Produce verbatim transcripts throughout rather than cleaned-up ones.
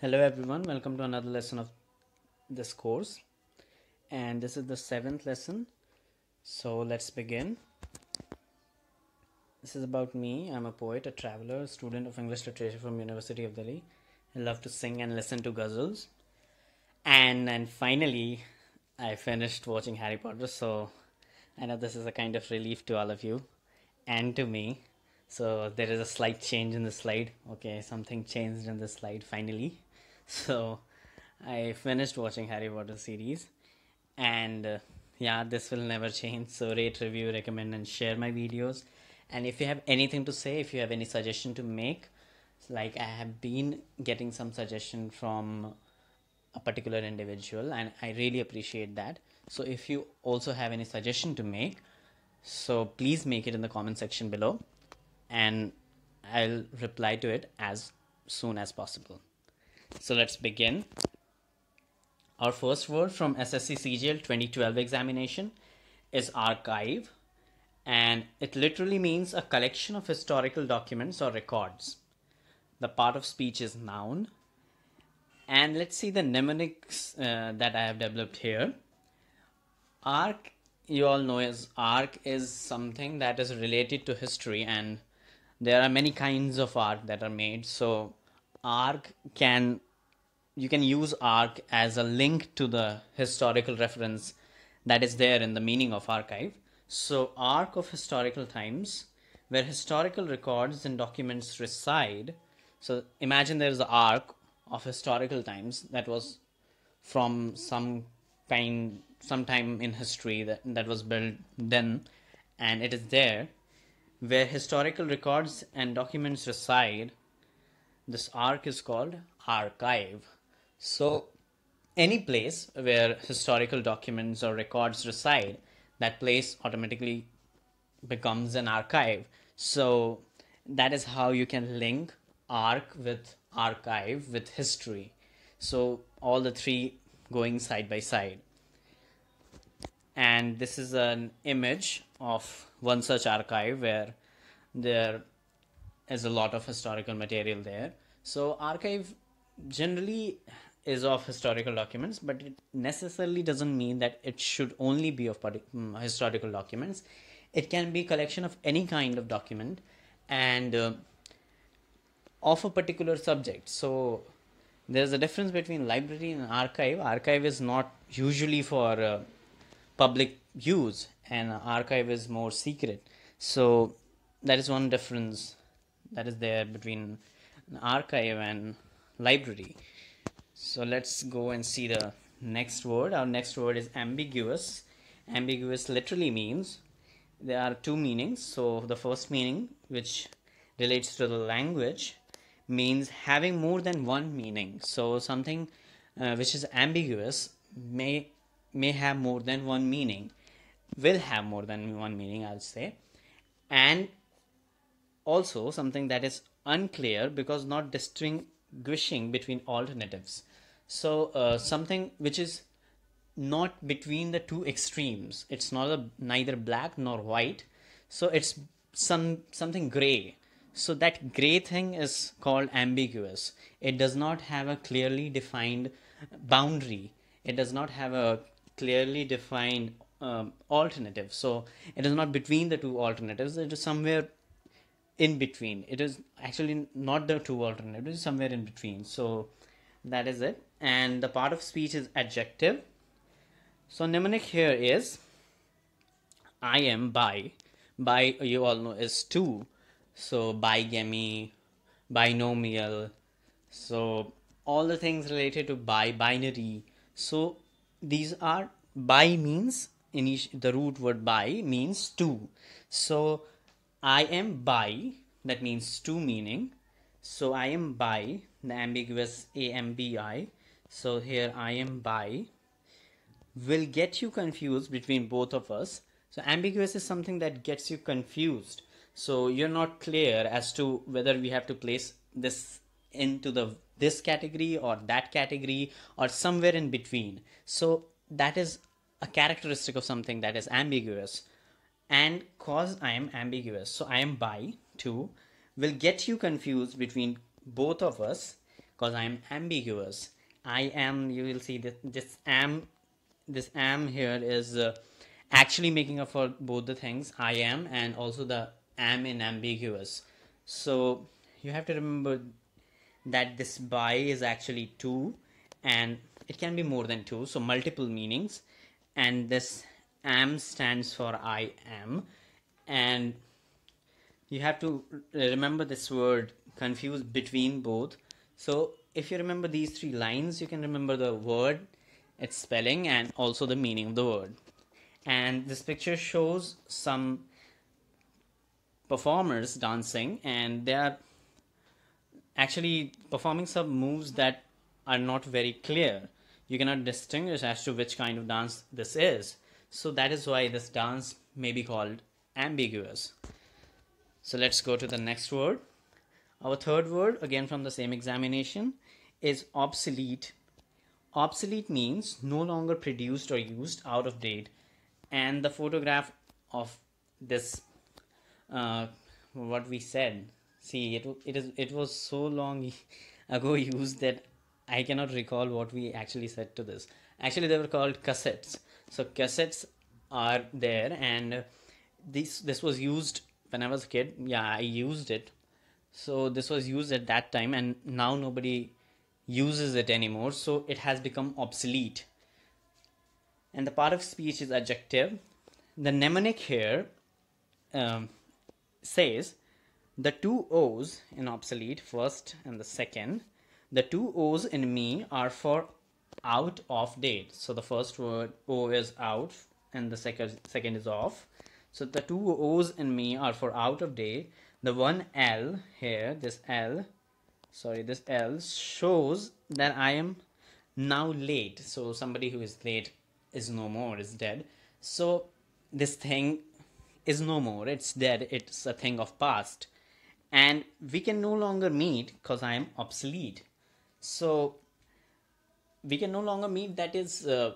Hello everyone, welcome to another lesson of this course, and this is the seventh lesson. So let's begin. This is about me. I'm a poet, a traveler, a student of English literature from University of Delhi. I love to sing and listen to ghazals, and and finally I finished watching Harry Potter, so I know this is a kind of relief to all of you and to me. So there is a slight change in the slide. Okay, something changed in the slide finally. So I finished watching Harry Potter series, and uh, yeah, this will never change. So rate, review, recommend and share my videos. And if you have anything to say, if you have any suggestion to make, like I have been getting some suggestion from a particular individual and I really appreciate that. So if you also have any suggestion to make, so please make it in the comment section below and I'll reply to it as soon as possible. So let's begin. Our first word from S S C C G L twenty twelve examination is archive, and it literally means a collection of historical documents or records. The part of speech is noun, and let's see the mnemonics uh, that I have developed here. Arc, you all know, is arc is something that is related to history, and there are many kinds of arc that are made. So arc can, you can use arc as a link to the historical reference that is there in the meaning of archive. So arc of historical times, where historical records and documents reside. So imagine there is an arc of historical times that was from some kind, sometime in history that, that was built then, and it is there. Where historical records and documents reside, this arc is called archive. So any place where historical documents or records reside, that place automatically becomes an archive. So that is how you can link arc with archive with history. So all the three going side by side. And this is an image of OneSearch archive where there is a lot of historical material there. So archive generally is of historical documents, but it necessarily doesn't mean that it should only be of historical documents. It can be a collection of any kind of document and uh, of a particular subject. So there's a difference between library and archive. Archive is not usually for uh, public use, and archive is more secret. So that is one difference that is there between an archive and library. So let's go and see the next word. Our next word is ambiguous. Ambiguous literally means there are two meanings. So the first meaning, which relates to the language, means having more than one meaning. So something uh, which is ambiguous may may have more than one meaning, will have more than one meaning, I'll say. And also something that is unclear because not distinguishing between alternatives. So uh, something which is not between the two extremes. It's not a, neither black nor white. So it's some something gray. So that gray thing is called ambiguous. It does not have a clearly defined boundary. It does not have a clearly defined Um, alternative. So it is not between the two alternatives, it is somewhere in between. It is actually not the two alternatives, somewhere in between. So that is it. And the part of speech is adjective. So mnemonic here is I am by. By, you all know, is two. So bigamy, binomial, so all the things related to bi, binary. So these are, by means, the root word by means two. So I am by, that means two meaning. So I am by, the ambiguous A M B I. So here I am by will get you confused between both of us. So ambiguous is something that gets you confused. So you're not clear as to whether we have to place this into the this category or that category or somewhere in between. So that is a characteristic of something that is ambiguous. And cause I am ambiguous, so I am by two will get you confused between both of us, because I am ambiguous. I am, you will see this, this am, this am here is uh, actually making up for both the things, I am and also the am in ambiguous. So you have to remember that this by is actually two and it can be more than two, so multiple meanings. And this am stands for I am, and you have to remember this word, confuse between both. So if you remember these three lines, you can remember the word, its spelling, and also the meaning of the word. And this picture shows some performers dancing, and they are actually performing some moves that are not very clear. You cannot distinguish as to which kind of dance this is. So that is why this dance may be called ambiguous. So let's go to the next word. Our third word, again from the same examination, is obsolete. Obsolete means no longer produced or used, out of date. And the photograph of this, uh, what we said, see, it, it, is, it was so long ago used that I cannot recall what we actually said to this. Actually, they were called cassettes. So cassettes are there, and this, this was used when I was a kid. Yeah, I used it. So this was used at that time, and now nobody uses it anymore. So it has become obsolete. And the part of speech is adjective. The mnemonic here um, says the two O's in obsolete, first and the second. The two O's in me are for out of date. So the first word O is out and the second second is off. So the two O's in me are for out of date. The one L here, this L, sorry, this L shows that I am now late. So somebody who is late is no more, is dead. So this thing is no more, it's dead, it's a thing of past. And we can no longer meet because I am obsolete. So we can no longer meet, that is, uh,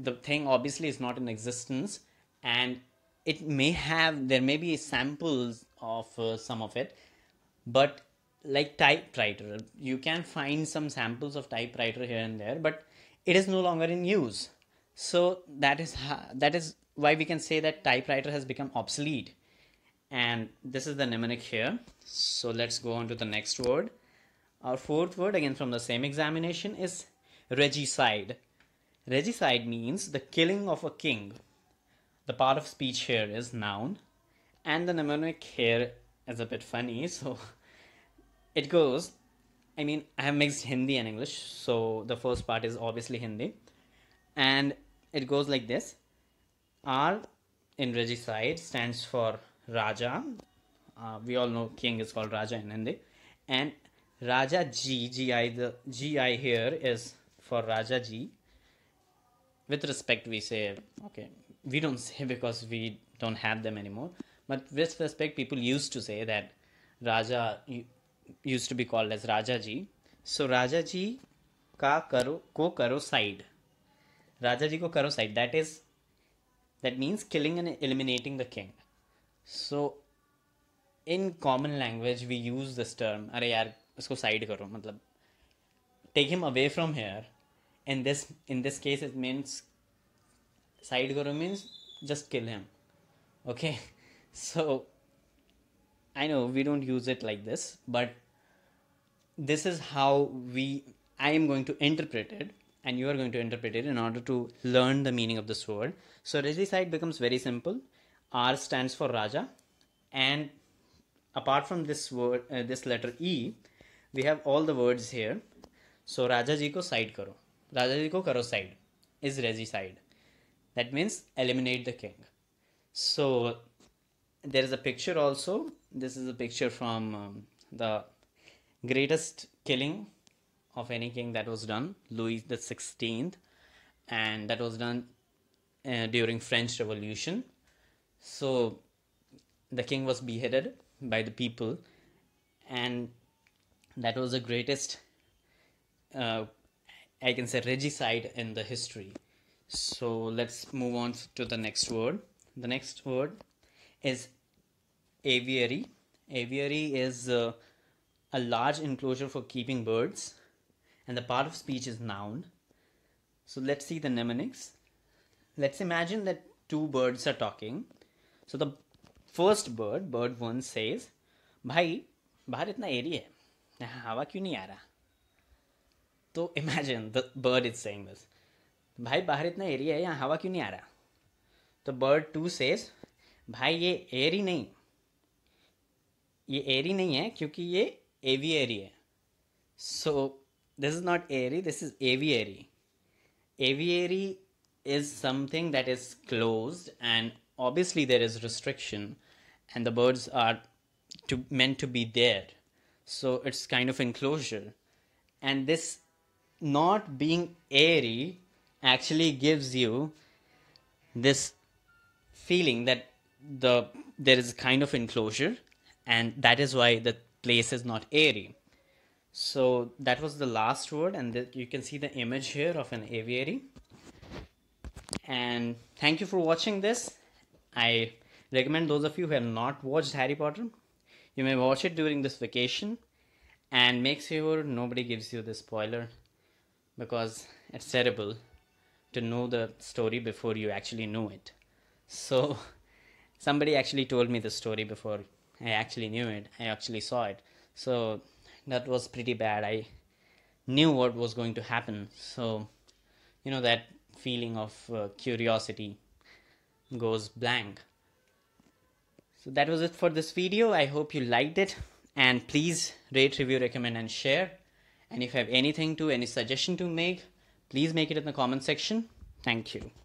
the thing obviously is not in existence, and it may have, there may be samples of uh, some of it, but like typewriter, you can find some samples of typewriter here and there, but it is no longer in use. So that is how, that is why we can say that typewriter has become obsolete. And this is the mnemonic here. So let's go on to the next word. Our fourth word, again from the same examination, is regicide. Regicide means the killing of a king. The part of speech here is noun. And the mnemonic here is a bit funny. So it goes, I mean, I have mixed Hindi and English. So the first part is obviously Hindi. And it goes like this. R in regicide stands for Raja. Uh, we all know king is called Raja in Hindi. And Raja Ji, G I, the G I here is for Raja Ji. With respect, we say, okay, we don't say because we don't have them anymore. But with respect, people used to say that Raja used to be called as Raja Ji. So Raja Ji ka karo, ko karo side. Raja Ji ko karo side. That is, that means killing and eliminating the king. So in common language, we use this term, "Arey yaar, usko side karo," matlab, take him away from here. And this, in this case, it means side karo means just kill him. Okay, so I know we don't use it like this, but this is how we, I am going to interpret it, and you are going to interpret it in order to learn the meaning of this word. So regicide becomes very simple. R stands for Raja, and apart from this word, uh, this letter E, we have all the words here. So Raja Ji ko side karo, Raja Ji ko karo side is regicide. That means eliminate the king. So there is a picture also. This is a picture from um, the greatest killing of any king that was done, Louis the sixteenth, and that was done uh, during French Revolution. So the king was beheaded by the people, and that was the greatest, uh, I can say, regicide in the history. So let's move on to the next word. The next word is aviary. Aviary is uh, a large enclosure for keeping birds. and the part of speech is noun. So let's see the mnemonics. Let's imagine that two birds are talking. So the first bird, bird one, says, "Bhai, bahar itna airy hai, hawa kyun nahi aa raha?" So imagine the bird is saying this. "Bhai, bahar itna airy hai, yahan hawa kyun nahi aa raha?" The bird two says, "Bhai, ye airy nahi, ye airy nahi hai, kyunki ye aviary hai." So this is not airy, this is aviary. Aviary is something that is closed, and obviously there is restriction, and the birds are to, meant to be there. So it's kind of enclosure. And this not being airy actually gives you this feeling that the there is a kind of enclosure, and that is why the place is not airy. So that was the last word, and the, you can see the image here of an aviary. And thank you for watching this. I recommend those of you who have not watched Harry Potter, you may watch it during this vacation, and make sure nobody gives you the spoiler, because it's terrible to know the story before you actually know it. So somebody actually told me the story before I actually knew it, I actually saw it. So that was pretty bad. I knew what was going to happen. So, you know, that feeling of uh, curiosity goes blank. So that was it for this video. I hope you liked it. And please rate, review, recommend, and share. And if you have anything to, any suggestion to make, please make it in the comment section. Thank you.